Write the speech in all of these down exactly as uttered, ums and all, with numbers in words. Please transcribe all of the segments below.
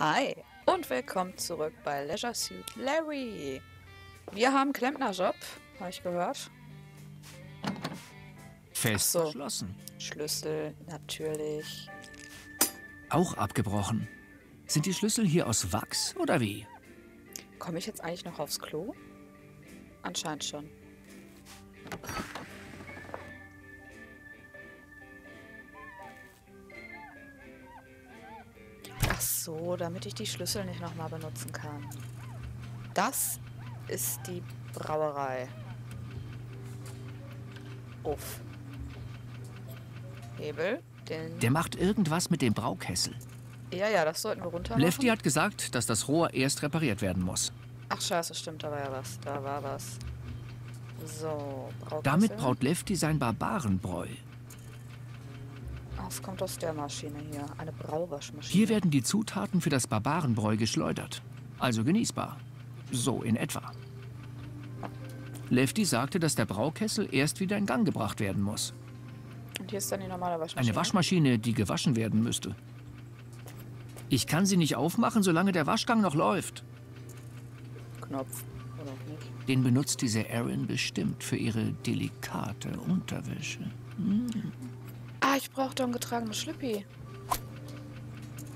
Hi und willkommen zurück bei Leisure Suit Larry. Wir haben Klempnerjob, habe ich gehört. Fest verschlossen. Schlüssel, natürlich. Auch abgebrochen. Sind die Schlüssel hier aus Wachs oder wie? Komme ich jetzt eigentlich noch aufs Klo? Anscheinend schon. Ach so, damit ich die Schlüssel nicht nochmal benutzen kann. Das ist die Brauerei. Uff. Hebel. Den Der macht irgendwas mit dem Braukessel. Ja, ja, das sollten wir runter machen. Lefty hat gesagt, dass das Rohr erst repariert werden muss. Ach scheiße, stimmt, da war ja was. Da war was. So, Braukessel. Damit braut Lefty sein Barbarenbräu. Ach, es kommt aus der Maschine hier. Eine Brauwaschmaschine. Hier werden die Zutaten für das Barbarenbräu geschleudert. Also genießbar. So in etwa. Lefty sagte, dass der Braukessel erst wieder in Gang gebracht werden muss. Und hier ist dann die normale Waschmaschine. Eine Waschmaschine, die gewaschen werden müsste. Ich kann sie nicht aufmachen, solange der Waschgang noch läuft. Knopf. Oder nicht. Den benutzt diese Erin bestimmt für ihre delikate Unterwäsche. Hm. Ah, ich brauche doch einen getragenen Schlüppi.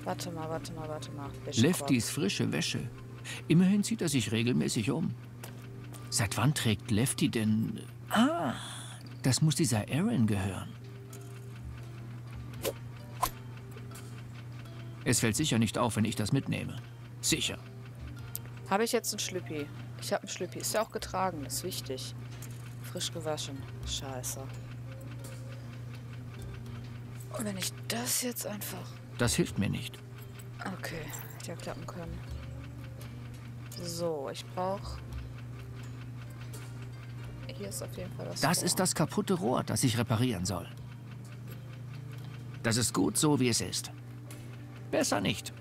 Warte mal, warte mal, warte mal. Leftys frische Wäsche. Immerhin zieht er sich regelmäßig um. Seit wann trägt Lefty denn... Ah, das muss dieser Erin gehören. Es fällt sicher nicht auf, wenn ich das mitnehme. Sicher. Habe ich jetzt einen Schlüppi? Ich habe einen Schlüppi. Ist ja auch getragen, ist wichtig. Frisch gewaschen. Scheiße. Und wenn ich das jetzt einfach... Das hilft mir nicht. Okay, hätte ja klappen können. So, ich brauche... Hier ist auf jeden Fall das Das Rohr. Ist das kaputte Rohr, das ich reparieren soll. Das ist gut so, wie es ist. Besser nicht.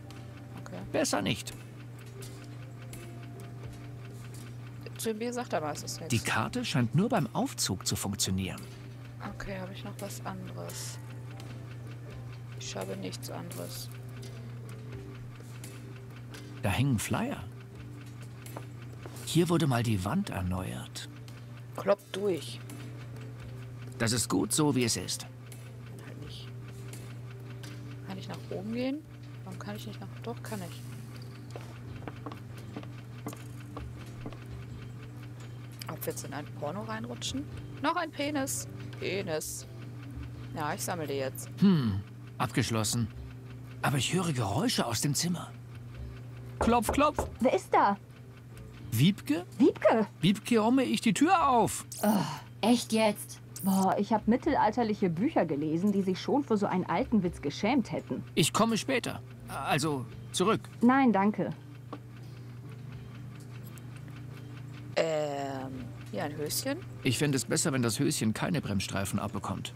Okay. Besser nicht. Timber sagt aber, es ist nichts. Die Karte scheint nur beim Aufzug zu funktionieren. Okay, habe ich noch was anderes? Ich habe nichts anderes. Da hängen Flyer. Hier wurde mal die Wand erneuert. Kloppt durch. Das ist gut so, wie es ist. Halt nicht. Kann ich nach oben gehen? Warum kann ich nicht nach... Doch, kann ich. Ob wir jetzt in ein Porno reinrutschen? Noch ein Penis. Penis. Ja, ich sammle die jetzt. Hm, abgeschlossen. Aber ich höre Geräusche aus dem Zimmer. Klopf, klopf. Wer ist da? Wiebke? Wiebke? Wiebke, homme ich die Tür auf. Oh, echt jetzt? Boah, ich habe mittelalterliche Bücher gelesen, die sich schon für so einen alten Witz geschämt hätten. Ich komme später. Also, zurück. Nein, danke. Ähm, hier ein Höschen? Ich fände es besser, wenn das Höschen keine Bremsstreifen abbekommt.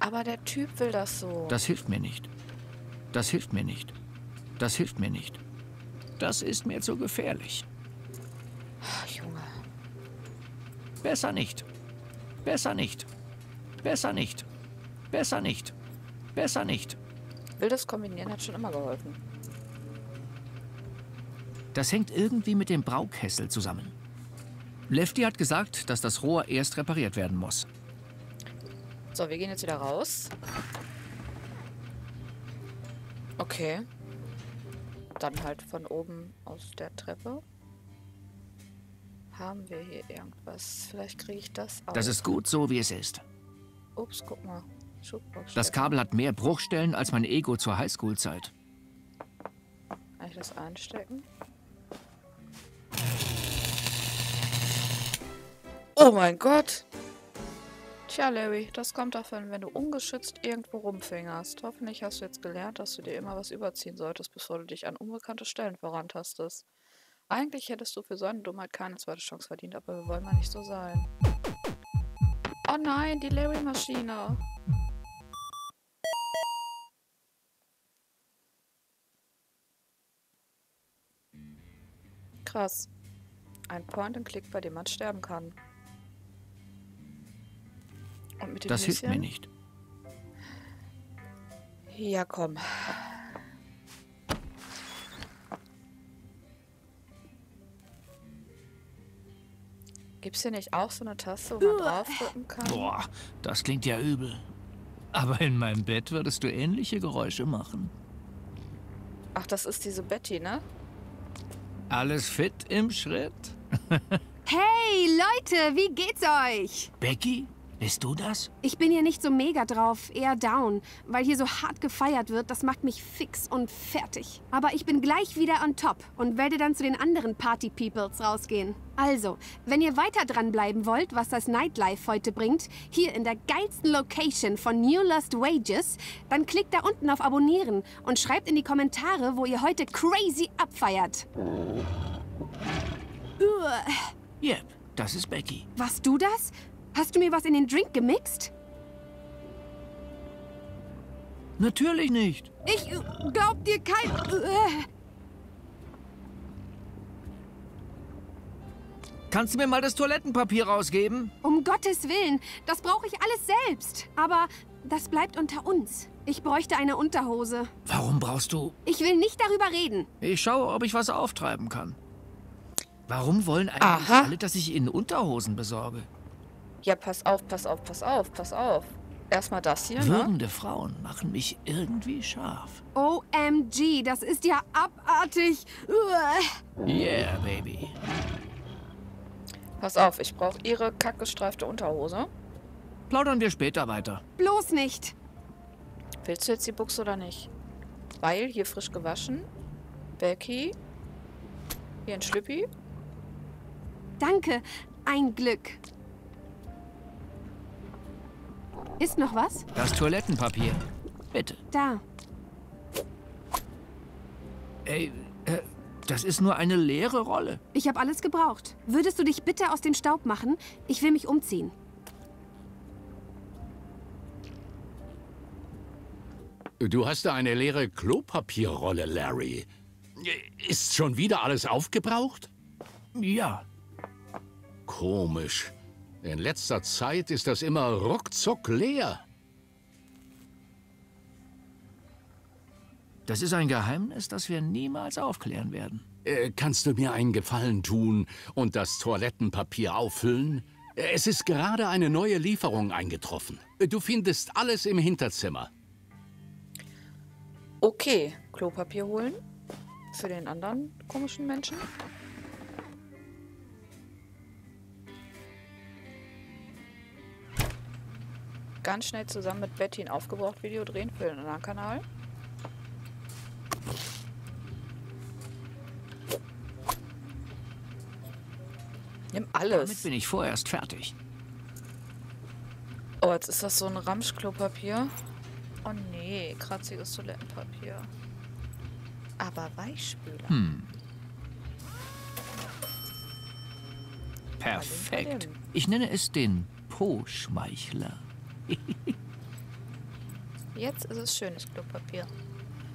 Aber der Typ will das so. Das hilft mir nicht. Das hilft mir nicht. Das hilft mir nicht. Das ist mir zu gefährlich. Ach, Junge. Besser nicht. Besser nicht. Besser nicht. Besser nicht. Besser nicht. Wildes Kombinieren hat schon immer geholfen. Das hängt irgendwie mit dem Braukessel zusammen. Lefty hat gesagt, dass das Rohr erst repariert werden muss. So, wir gehen jetzt wieder raus. Okay. Dann halt von oben aus der Treppe. Haben wir hier irgendwas? Vielleicht kriege ich das auch. Das ist gut so, wie es ist. Ups, guck mal. Das Kabel hat mehr Bruchstellen als mein Ego zur Highschool-Zeit. Kann ich das einstecken? Oh mein Gott! Tja, Larry, das kommt davon, wenn du ungeschützt irgendwo rumfingerst. Hoffentlich hast du jetzt gelernt, dass du dir immer was überziehen solltest, bevor du dich an unbekannte Stellen vorantastest. Eigentlich hättest du für so eine Dummheit keine zweite Chance verdient, aber wir wollen mal nicht so sein. Oh nein, die Larry-Maschine. Krass. Ein Point-and-Click, bei dem man sterben kann. Und mit dem Das Höschen? Hilft mir nicht. Ja, komm. Gibt's hier nicht auch so eine Taste, wo man draufdrücken kann? Boah, das klingt ja übel. Aber in meinem Bett würdest du ähnliche Geräusche machen. Ach, das ist diese Betty, ne? Alles fit im Schritt? Hey, Leute, wie geht's euch? Becky, bist du das? Ich bin hier nicht so mega drauf, eher down. Weil hier so hart gefeiert wird, das macht mich fix und fertig. Aber ich bin gleich wieder on top und werde dann zu den anderen Party-Peoples rausgehen. Also, wenn ihr weiter dranbleiben wollt, was das Nightlife heute bringt, hier in der geilsten Location von New Lost Wages, dann klickt da unten auf Abonnieren und schreibt in die Kommentare, wo ihr heute crazy abfeiert. Uah. Yep, das ist Becky. Warst du das? Hast du mir was in den Drink gemixt? Natürlich nicht. Ich glaub dir kein... Kannst du mir mal das Toilettenpapier rausgeben? Um Gottes Willen, das brauche ich alles selbst. Aber das bleibt unter uns. Ich bräuchte eine Unterhose. Warum brauchst du... Ich will nicht darüber reden. Ich schaue, ob ich was auftreiben kann. Warum wollen eigentlich Aha. alle, dass ich ihnen Unterhosen besorge? Ja, pass auf, pass auf, pass auf, pass auf. Erstmal das hier, ne? Würgende Frauen machen mich irgendwie scharf. O M G, das ist ja abartig. Uah. Yeah, Baby. Pass auf, ich brauche ihre kackgestreifte Unterhose. Plaudern wir später weiter. Bloß nicht. Willst du jetzt die Buchse oder nicht? Weil hier frisch gewaschen. Becky. Hier ein Schlüppi. Danke, ein Glück. Ist noch was? Das Toilettenpapier. Bitte. Da. Ey, äh, das ist nur eine leere Rolle. Ich habe alles gebraucht. Würdest du dich bitte aus dem Staub machen? Ich will mich umziehen. Du hast da eine leere Klopapierrolle, Larry. Ist schon wieder alles aufgebraucht? Ja. Komisch. In letzter Zeit ist das immer ruckzuck leer. Das ist ein Geheimnis, das wir niemals aufklären werden. Äh, kannst du mir einen Gefallen tun und das Toilettenpapier auffüllen? Es ist gerade eine neue Lieferung eingetroffen. Du findest alles im Hinterzimmer. Okay, Klopapier holen. Für den anderen komischen Menschen. Ganz schnell zusammen mit Betty ein Aufgebraucht-Video drehen für den anderen Kanal. Nimm alles. Damit bin ich vorerst fertig. Oh, jetzt ist das so ein Ramschklopapier. Oh nee, kratziges Toilettenpapier. Aber Weichspüler. Hm. Perfekt. Ich nenne es den Po-Schmeichler. Jetzt ist es schönes Klopapier.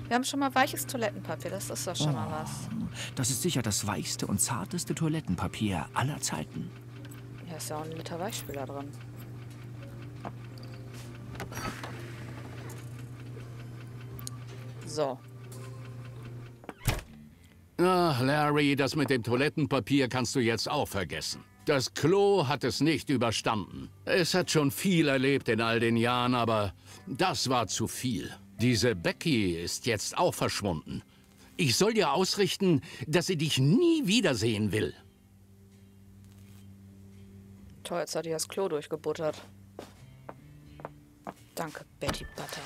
Wir haben schon mal weiches Toilettenpapier, das ist doch schon oh, mal was. Das ist sicher das weichste und zarteste Toilettenpapier aller Zeiten. Ja, ist ja auch ein Liter Weichspüler drin. So. Ach, Larry, das mit dem Toilettenpapier kannst du jetzt auch vergessen. Das Klo hat es nicht überstanden. Es hat schon viel erlebt in all den Jahren, aber das war zu viel. Diese Becky ist jetzt auch verschwunden. Ich soll dir ausrichten, dass sie dich nie wiedersehen will. Toll, jetzt hat die das Klo durchgebuttert. Danke, Betty Butter.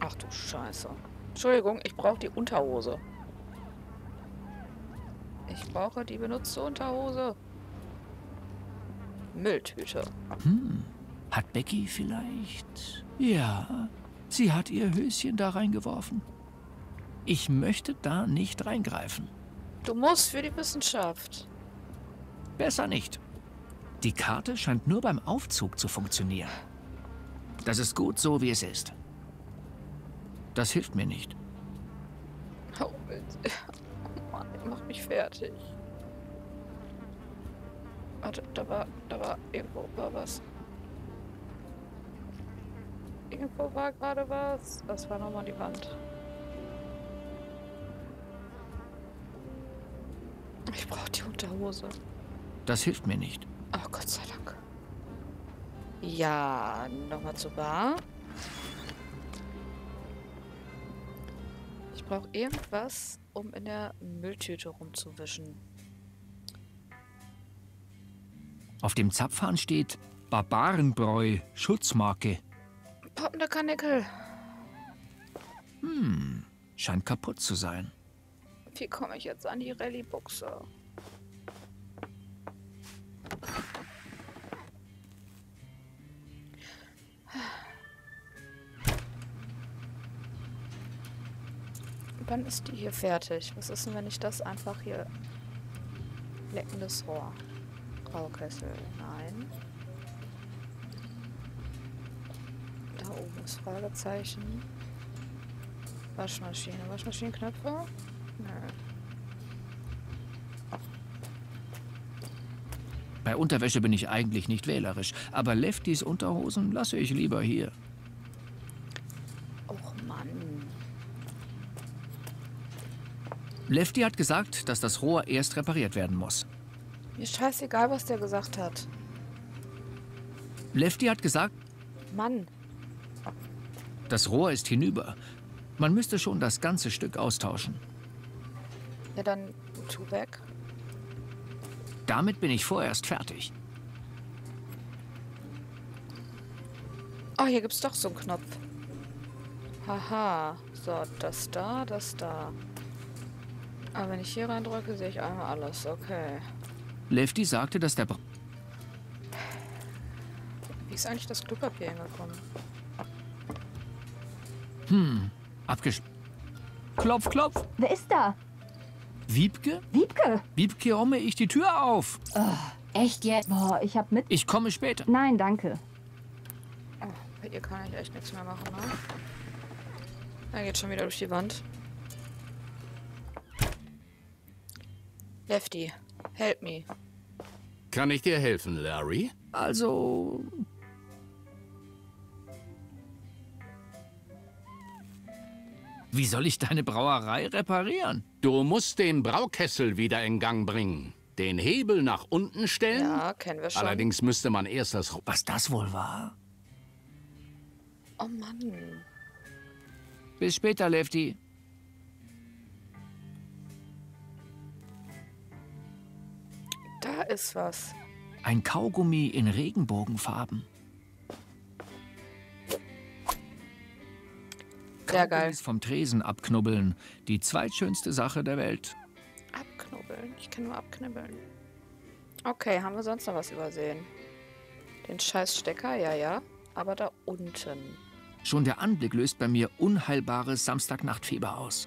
Ach du Scheiße. Entschuldigung, ich brauche die Unterhose. Ich brauche die benutzte Unterhose. Mülltüte. Hm. Hat Becky vielleicht... Ja, sie hat ihr Höschen da reingeworfen. Ich möchte da nicht reingreifen. Du musst für die Wissenschaft. Besser nicht. Die Karte scheint nur beim Aufzug zu funktionieren. Das ist gut so, wie es ist. Das hilft mir nicht. Oh, bitte. Oh Mann, ich mach mich fertig. Warte, da war, da war, irgendwo war was. Irgendwo war gerade was. Das war nochmal die Wand. Ich brauche die Unterhose. Das hilft mir nicht. Ach, Gott sei Dank. Ja, nochmal zur Bar. Ich brauche irgendwas, um in der Mülltüte rumzuwischen. Auf dem Zapfhahn steht Barbarenbräu, Schutzmarke. Poppende Karnickel. Hm, scheint kaputt zu sein. Wie komme ich jetzt an die Rallye-Buchse? Wann ist die hier fertig? Was ist denn, wenn ich das einfach hier... Leckendes Rohr. Graukessel, nein. Da oben ist Fragezeichen. Waschmaschine, Waschmaschinenknöpfe? Nö. Bei Unterwäsche bin ich eigentlich nicht wählerisch, aber Lefties Unterhosen lasse ich lieber hier. Och Mann. Lefty hat gesagt, dass das Rohr erst repariert werden muss. Mir scheißegal, was der gesagt hat. Lefty hat gesagt... Mann. Das Rohr ist hinüber. Man müsste schon das ganze Stück austauschen. Ja, dann tu weg. Damit bin ich vorerst fertig. Oh, hier gibt's doch so einen Knopf. Haha. So, das da, das da. Aber wenn ich hier reindrücke, sehe ich einmal alles. Okay. Lefty sagte, dass der... Br Wie ist eigentlich das Klopapier hingekommen? Hm, abgesch... Klopf, klopf! Wer ist da? Wiebke? Wiebke? Wiebke, homme ich die Tür auf! Oh, echt jetzt? Boah, ich hab mit... Ich komme später. Nein, danke. Oh, bei ihr kann ich echt nichts mehr machen, ne? Er geht schon wieder durch die Wand. Lefty. Help me. Kann ich dir helfen, Larry? Also... Wie soll ich deine Brauerei reparieren? Du musst den Braukessel wieder in Gang bringen. Den Hebel nach unten stellen. Ja, kennen wir schon. Allerdings müsste man erst das... Was das wohl war? Oh Mann. Bis später, Lefty. Da ist was. Ein Kaugummi in Regenbogenfarben. Sehr geil. Kaugummis vom Tresen abknubbeln. Die zweitschönste Sache der Welt. Abknubbeln? Ich kann nur abknibbeln. Okay, haben wir sonst noch was übersehen? Den Scheißstecker, ja, ja. Aber da unten. Schon der Anblick löst bei mir unheilbares Samstagnachtfieber aus.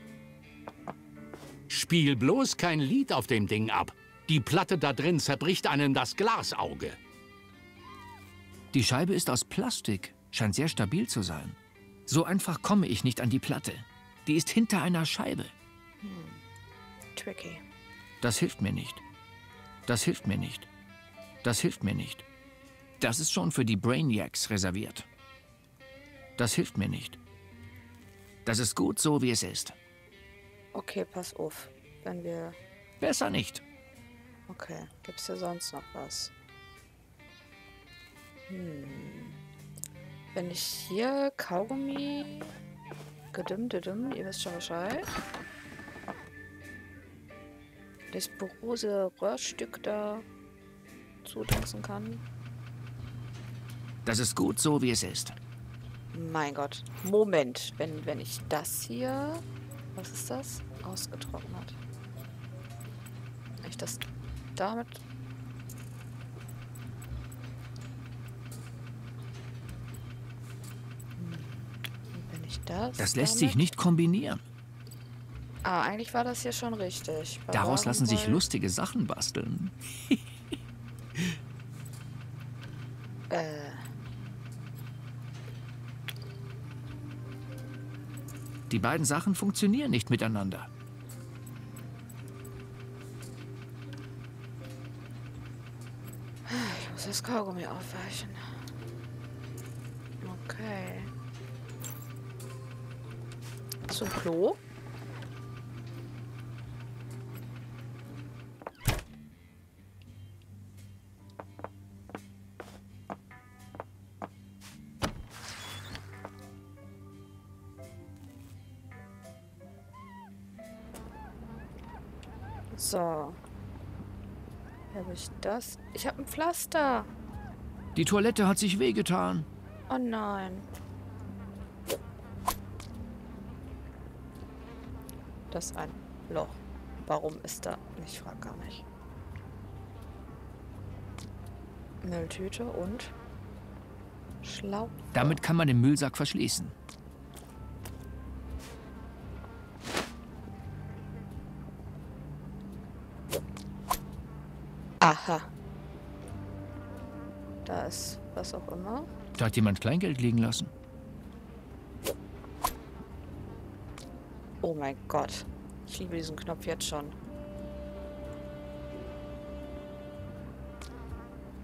Spiel bloß kein Lied auf dem Ding ab. Die Platte da drin zerbricht einem das Glasauge. Die Scheibe ist aus Plastik, scheint sehr stabil zu sein. So einfach komme ich nicht an die Platte. Die ist hinter einer Scheibe. Hm. Tricky. Das hilft mir nicht. Das hilft mir nicht. Das hilft mir nicht. Das ist schon für die Brainiacs reserviert. Das hilft mir nicht. Das ist gut so, wie es ist. Okay, pass auf. Wenn wir... Besser nicht. Okay, gibt's hier sonst noch was? Hm. Wenn ich hier Kaugummi... Gedümm, gedümm, ihr wisst schon Bescheid. Das poröse Röhrstück da zutanzen kann. Das ist gut so, wie es ist. Mein Gott. Moment, wenn, wenn ich das hier... Was ist das? Ausgetrocknet. Wenn ich das... Damit. Wenn ich das. Das lässt damit? Sich nicht kombinieren. Ah, eigentlich war das hier schon richtig. Bei Daraus lassen sich lustige Sachen basteln. äh. Die beiden Sachen funktionieren nicht miteinander. Das Kaugummi aufweichen. Okay. Zum Klo. So. Habe ich das? Ich habe ein Pflaster. Die Toilette hat sich wehgetan. Oh nein. Das ist ein Loch. Warum ist da... Ich frage gar nicht. Mülltüte und... Schlauch. Damit kann man den Müllsack verschließen. Aha. Da ist was auch immer. Da hat jemand Kleingeld liegen lassen. Oh mein Gott. Ich liebe diesen Knopf jetzt schon.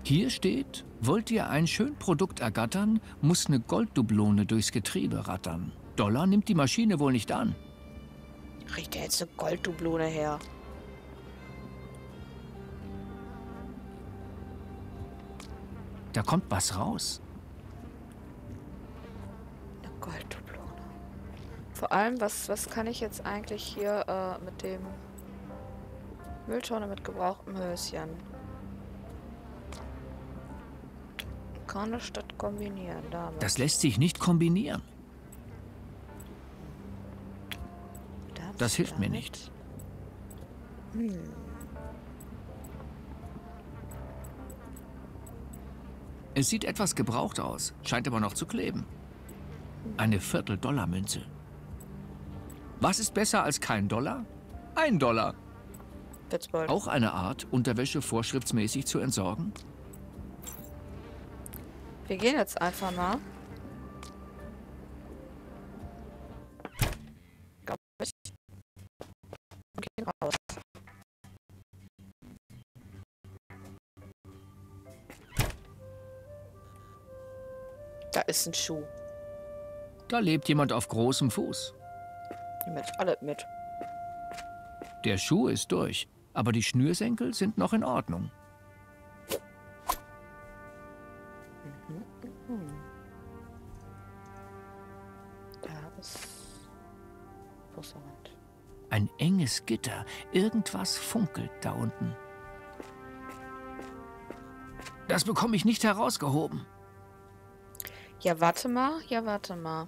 Hier steht, wollt ihr ein Schönprodukt ergattern, muss eine Golddoublone durchs Getriebe rattern. Dollar nimmt die Maschine wohl nicht an. Kriegt er jetzt eine Golddoublone her? Da kommt was raus. Eine Golddoublone. Vor allem, was, was kann ich jetzt eigentlich hier äh, mit dem Mülltonne mit gebrauchtem Höschen? Kann das statt kombinieren damit. Das lässt sich nicht kombinieren. Damit, das hilft damit. Mir nicht. Hm. Es sieht etwas gebraucht aus, scheint aber noch zu kleben. Eine Viertel-Dollar-Münze. Was ist besser als kein Dollar? Ein Dollar. Auch eine Art, Unterwäsche vorschriftsmäßig zu entsorgen? Wir gehen jetzt einfach mal. Glaube ich. Und gehen raus. Da ist ein Schuh. Da lebt jemand auf großem Fuß. Jemand alle mit. Der Schuh ist durch, aber die Schnürsenkel sind noch in Ordnung. Ein enges Gitter. Irgendwas funkelt da unten. Das bekomme ich nicht herausgehoben. Ja, warte mal. Ja, warte mal.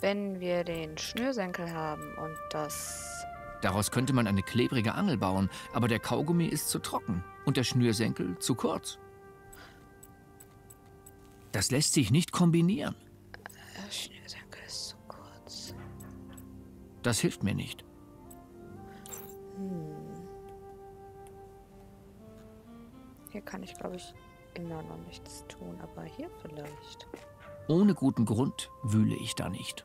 Wenn wir den Schnürsenkel haben und das... Daraus könnte man eine klebrige Angel bauen, aber der Kaugummi ist zu trocken und der Schnürsenkel zu kurz. Das lässt sich nicht kombinieren. Der Schnürsenkel ist zu kurz. Das hilft mir nicht. Hm. Hier kann ich, glaube ich, immer noch nichts tun, aber hier vielleicht. Ohne guten Grund wühle ich da nicht.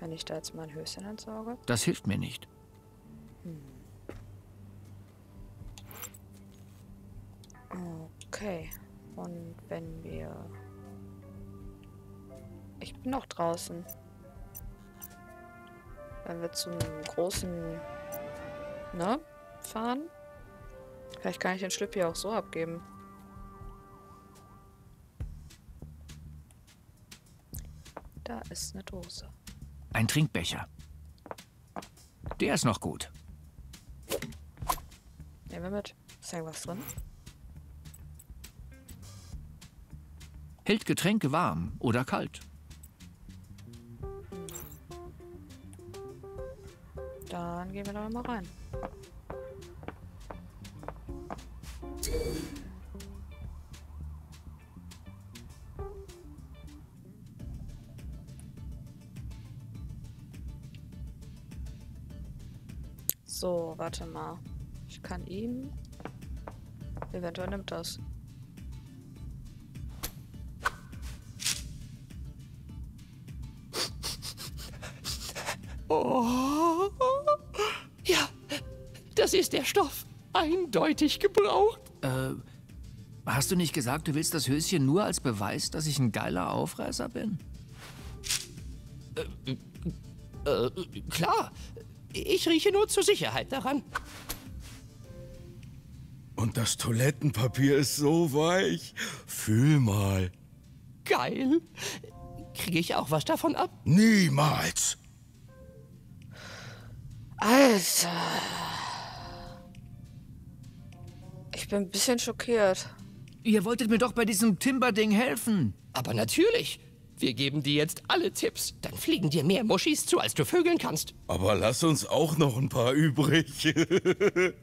Wenn ich da jetzt mein Höschen entsorge? Das hilft mir nicht. Hm. Okay. Und wenn wir... Ich bin noch draußen. Wenn wir zum großen, ne, fahren. Vielleicht kann ich den Schlüppi auch so abgeben. Da ist eine Dose. Ein Trinkbecher. Der ist noch gut. Nehmen wir mit. Ist irgendwas drin? Hält Getränke warm oder kalt. Dann gehen wir da mal rein. So, warte mal. Ich kann ihn... Eventuell nimmt das. Oh. Ja, das ist der Stoff. Eindeutig gebraucht. Äh, hast du nicht gesagt, du willst das Höschen nur als Beweis, dass ich ein geiler Aufreißer bin? Äh, äh, klar. Ich rieche nur zur Sicherheit daran. Und das Toilettenpapier ist so weich. Fühl mal. Geil. Kriege ich auch was davon ab? Niemals. Alter. Ich bin ein bisschen schockiert. Ihr wolltet mir doch bei diesem Timber-Ding helfen. Aber natürlich. Wir geben dir jetzt alle Tipps. Dann fliegen dir mehr Muschis zu, als du vögeln kannst. Aber lass uns auch noch ein paar übrig.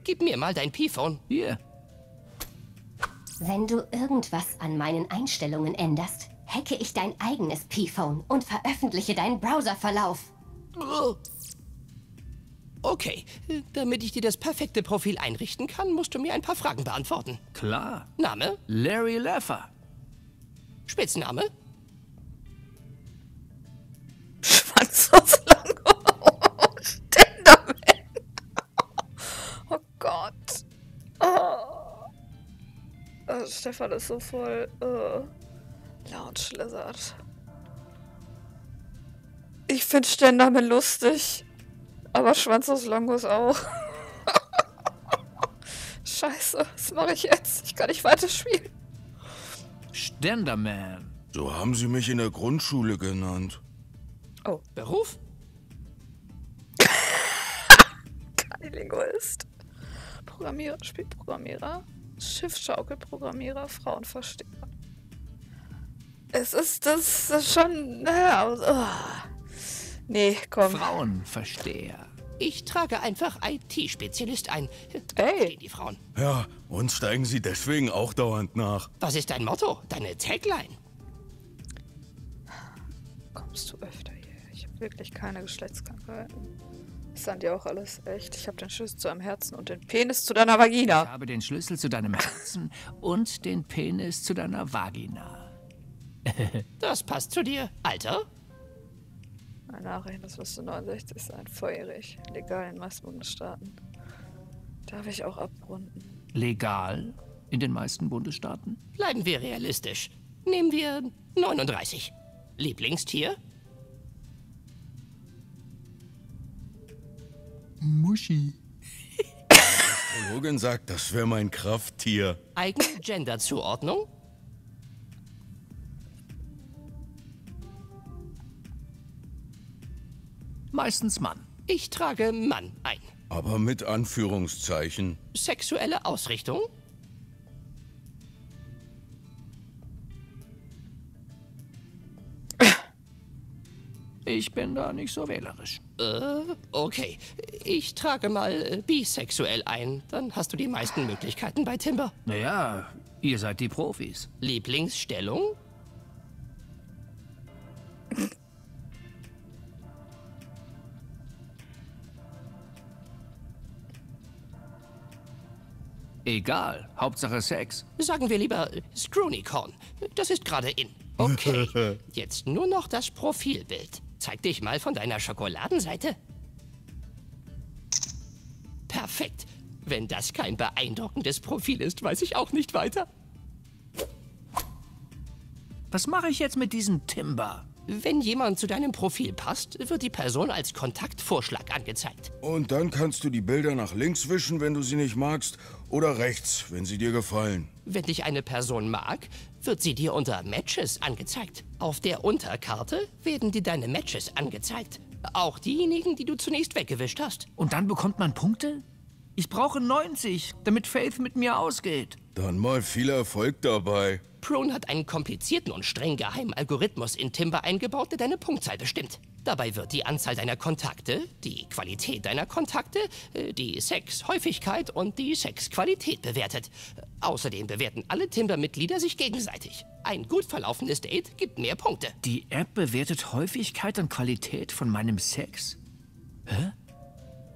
Gib mir mal dein Pi-Phone. Hier. Wenn du irgendwas an meinen Einstellungen änderst, hacke ich dein eigenes Pi-Phone und veröffentliche deinen Browserverlauf. Okay, damit ich dir das perfekte Profil einrichten kann, musst du mir ein paar Fragen beantworten. Klar. Name? Larry Laffer. Spitzname? Schwanz aus Langohr. Slenderman. Oh Gott. Oh. Oh, Stefan ist so voll uh, Lounge Lizard. Ich finde Slenderman lustig. Aber Schwanz aus Longus auch. Scheiße, was mache ich jetzt? Ich kann nicht weiterspielen. Slenderman. So haben sie mich in der Grundschule genannt. Oh, Beruf? Kein Linguist. Programmierer, Spielprogrammierer, Schiffschaukelprogrammierer, Frauenversteher. Es ist das, das schon... Naja, oh. Nee, komm. Frauenversteher. Ich trage einfach I T-Spezialist ein. Hey. Die Frauen. Ja, uns steigen sie deswegen auch dauernd nach. Was ist dein Motto? Deine Tagline? Kommst du öfter hier? Ich habe wirklich keine Geschlechtskrankheiten. Das sind ja auch alles echt. Ich habe den Schlüssel zu einem Herzen und den Penis zu deiner Vagina. Ich habe den Schlüssel zu deinem Herzen und den Penis zu deiner Vagina. Das passt zu dir. Alter? Meine Nachricht, das müsste neunundsechzig sein. Feurig. Legal in den meisten Bundesstaaten. Darf ich auch abrunden? Legal in den meisten Bundesstaaten? Bleiben wir realistisch. Nehmen wir neununddreißig. Lieblingstier? Muschi. Die Astrologin sagt, das wäre mein Krafttier. Eigene Gender-Zuordnung? Meistens Mann. Ich trage Mann ein. Aber mit Anführungszeichen. Sexuelle Ausrichtung? Ich bin da nicht so wählerisch. Äh, okay. Ich trage mal äh, bisexuell ein. Dann hast du die meisten Möglichkeiten bei Timber. Naja, ihr seid die Profis. Lieblingsstellung? Egal, Hauptsache Sex. Sagen wir lieber Scrooneycorn. Das ist gerade in. Okay, jetzt nur noch das Profilbild. Zeig dich mal von deiner Schokoladenseite. Perfekt. Wenn das kein beeindruckendes Profil ist, weiß ich auch nicht weiter. Was mache ich jetzt mit diesem Timber? Wenn jemand zu deinem Profil passt, wird die Person als Kontaktvorschlag angezeigt. Und dann kannst du die Bilder nach links wischen, wenn du sie nicht magst, oder rechts, wenn sie dir gefallen. Wenn dich eine Person mag, wird sie dir unter Matches angezeigt. Auf der Unterkarte werden dir deine Matches angezeigt. Auch diejenigen, die du zunächst weggewischt hast. Und dann bekommt man Punkte? Ich brauche neunzig, damit Faith mit mir ausgeht. Dann mal viel Erfolg dabei. Prone hat einen komplizierten und streng geheimen Algorithmus in Timber eingebaut, der deine Punktzahl bestimmt. Dabei wird die Anzahl deiner Kontakte, die Qualität deiner Kontakte, die Sexhäufigkeit und die Sexqualität bewertet. Außerdem bewerten alle Timber-Mitglieder sich gegenseitig. Ein gut verlaufenes Date gibt mehr Punkte. Die App bewertet Häufigkeit und Qualität von meinem Sex? Hä?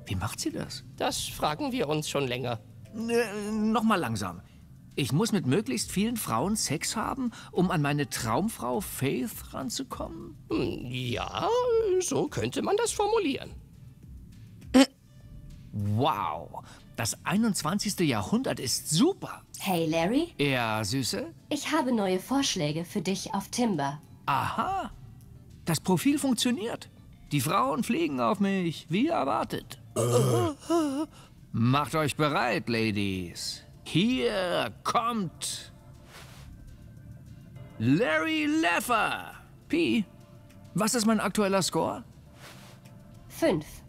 Wie macht sie das? Das fragen wir uns schon länger. Äh, nochmal langsam. Ich muss mit möglichst vielen Frauen Sex haben, um an meine Traumfrau Faith ranzukommen? Ja, so könnte man das formulieren. Wow, das einundzwanzigste Jahrhundert ist super. Hey Larry? Ja, Süße? Ich habe neue Vorschläge für dich auf Timber. Aha, das Profil funktioniert. Die Frauen fliegen auf mich, wie erwartet. Uh. Macht euch bereit, Ladies. Hier kommt Larry Laffer. Pi, was ist mein aktueller Score? fünf.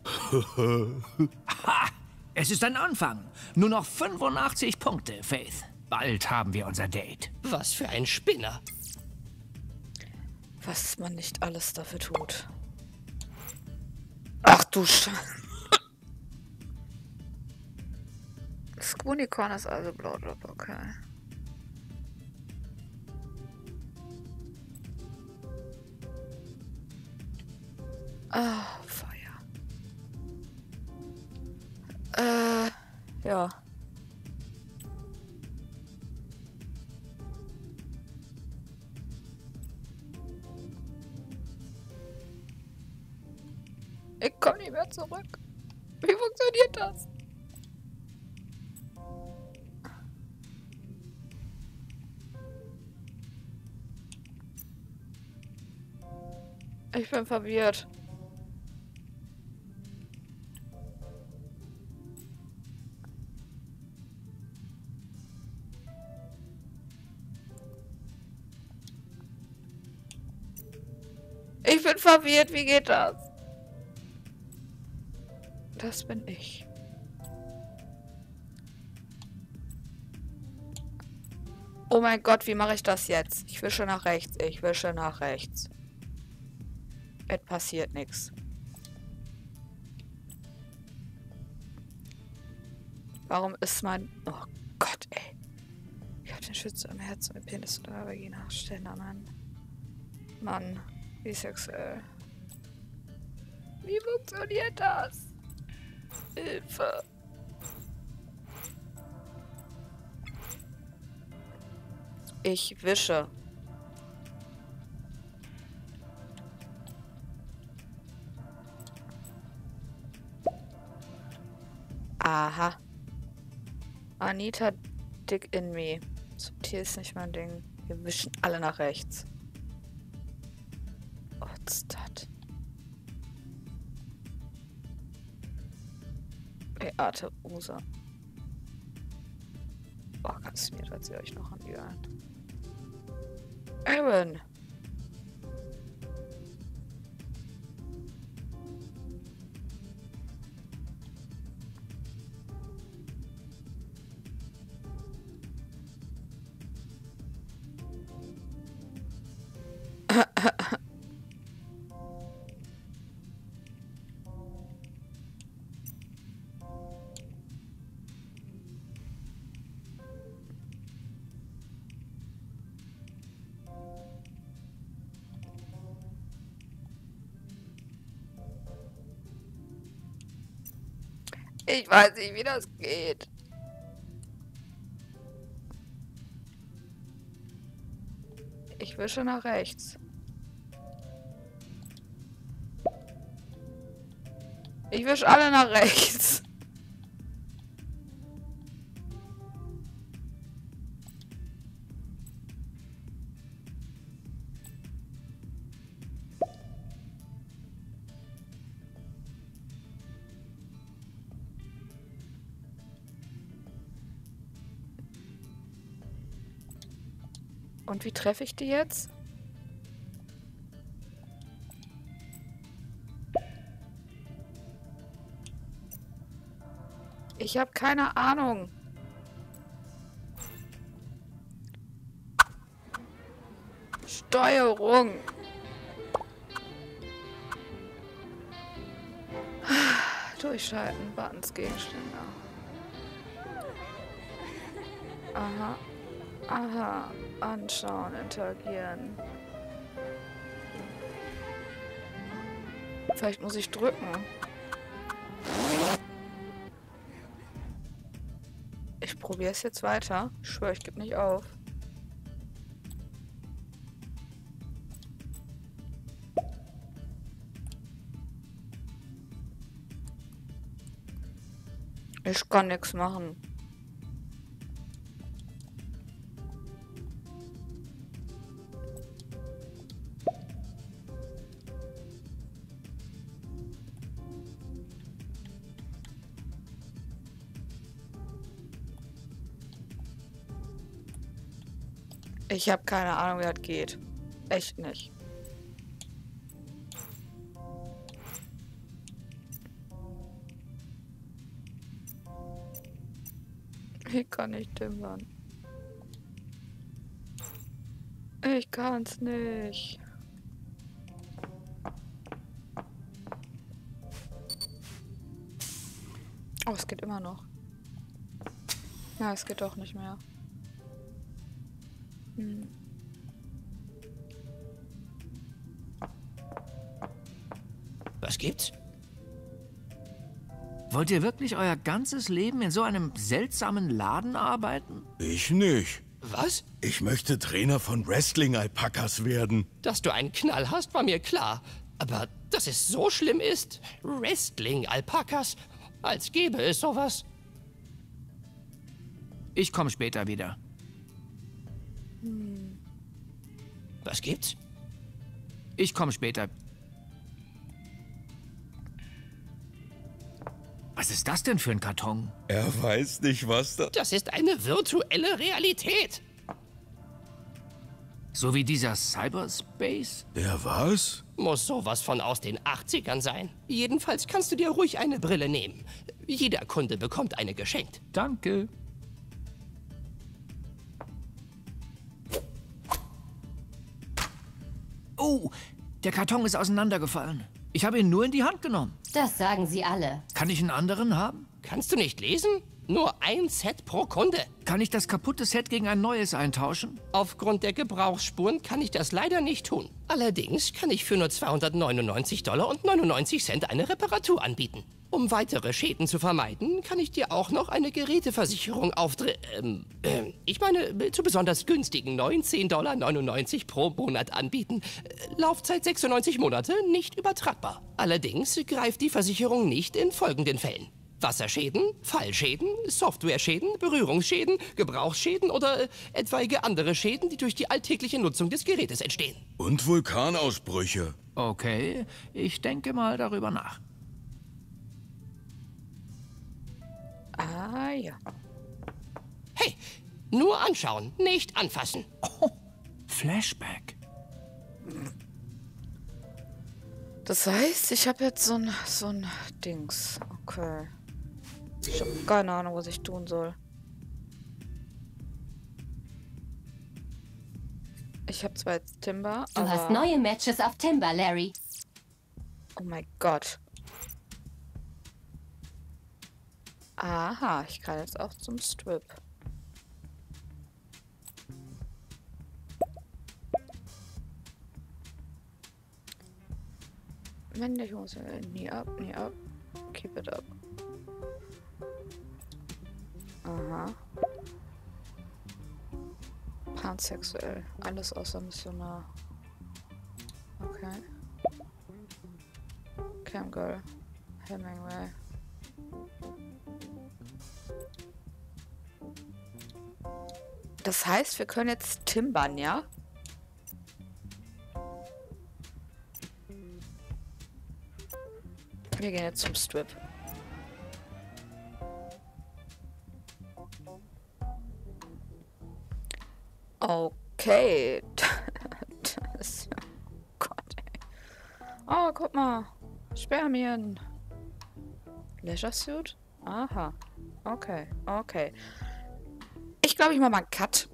Ha! Es ist ein Anfang. Nur noch fünfundachtzig Punkte, Faith. Bald haben wir unser Date. Was für ein Spinner. Was man nicht alles dafür tut. Ach du Sch... Scrooneycorn ist also Bloodlop, okay. Ah, oh, Feuer. Äh, ja. Ich komm nicht mehr zurück. Wie funktioniert das? Ich bin verwirrt. Ich bin verwirrt, wie geht das? Das bin ich. Oh mein Gott, wie mache ich das jetzt? Ich wische nach rechts, ich wische nach rechts. Es passiert nichts. Warum ist mein... Oh Gott, ey. Ich habe den Schütze am Herzen, mit Penis und der Vagina. Ständer, Mann. Mann. Wie sexuell. Wie funktioniert das? Hilfe. Ich wische. Aha. Anita, dick in me. Subtil ist nicht mein Ding. Wir wischen alle nach rechts. Stadt. Beate Usa. Oh, ganz mir, als ihr euch noch anhört. Aaron! Ich weiß nicht, wie das geht. Ich wische nach rechts. Ich wische alle nach rechts. Und wie treffe ich die jetzt? Ich habe keine Ahnung. Steuerung. Durchschalten, Buttons, Gegenstände. Aha. Aha, anschauen, interagieren. Vielleicht muss ich drücken. Ich probiere es jetzt weiter. Ich schwöre, ich gebe nicht auf. Ich kann nichts machen. Ich habe keine Ahnung, wie das geht. Echt nicht. Ich kann nicht timbern. Ich kann's nicht. Oh, es geht immer noch. Ja, es geht auch nicht mehr. Hm. Was gibt's? Wollt ihr wirklich euer ganzes Leben in so einem seltsamen Laden arbeiten? Ich nicht. Was? Ich möchte Trainer von Wrestling-Alpakas werden. Dass du einen Knall hast, war mir klar. Aber dass es so schlimm ist? Wrestling-Alpakas? Als gäbe es sowas. Ich komme später wieder. Hm. Was gibt's? Ich komme später. Was ist das denn für ein Karton? Er weiß nicht, was das... Das ist eine virtuelle Realität. So wie dieser Cyberspace? Der was? Muss sowas von aus den achtzigern sein. Jedenfalls kannst du dir ruhig eine Brille nehmen. Jeder Kunde bekommt eine geschenkt. Danke. Oh, der Karton ist auseinandergefallen. Ich habe ihn nur in die Hand genommen. Das sagen sie alle. Kann ich einen anderen haben? Kannst du nicht lesen? Nur ein Set pro Kunde. Kann ich das kaputte Set gegen ein neues eintauschen? Aufgrund der Gebrauchsspuren kann ich das leider nicht tun. Allerdings kann ich für nur zweihundertneunundneunzig Dollar und neunundneunzig Cent eine Reparatur anbieten. Um weitere Schäden zu vermeiden, kann ich dir auch noch eine Geräteversicherung aufdrehen. Ähm, äh, ich meine, zu besonders günstigen neunzehn Dollar neunundneunzig pro Monat anbieten. Laufzeit sechsundneunzig Monate, nicht übertragbar. Allerdings greift die Versicherung nicht in folgenden Fällen: Wasserschäden, Fallschäden, Softwareschäden, Berührungsschäden, Gebrauchsschäden oder äh, etwaige andere Schäden, die durch die alltägliche Nutzung des Gerätes entstehen. Und Vulkanausbrüche. Okay, ich denke mal darüber nach. Ah, ja. Hey, nur anschauen, nicht anfassen. Oh, Flashback. Das heißt, ich habe jetzt so ein, so ein Dings. Okay. Ich habe keine Ahnung, was ich tun soll. Ich habe zwar jetzt Timber, aber... Du hast neue Matches auf Timber, Larry. Oh mein Gott. Aha, ich kann jetzt auch zum Strip. Wenn der Hose nie ab, nie ab. Keep it up. Aha. Pansexuell. Alles außer Missionar. Okay. Camgirl. Hemingway. Das heißt, wir können jetzt timbern, ja? Wir gehen jetzt zum Strip. Okay. Das, oh Gott, ey. Oh, guck mal. Spermien. Leisure Suit? Aha. Okay, okay. Ich glaube, ich mache mal einen Cut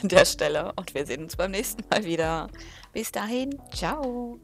an der Stelle und wir sehen uns beim nächsten Mal wieder. Bis dahin, ciao.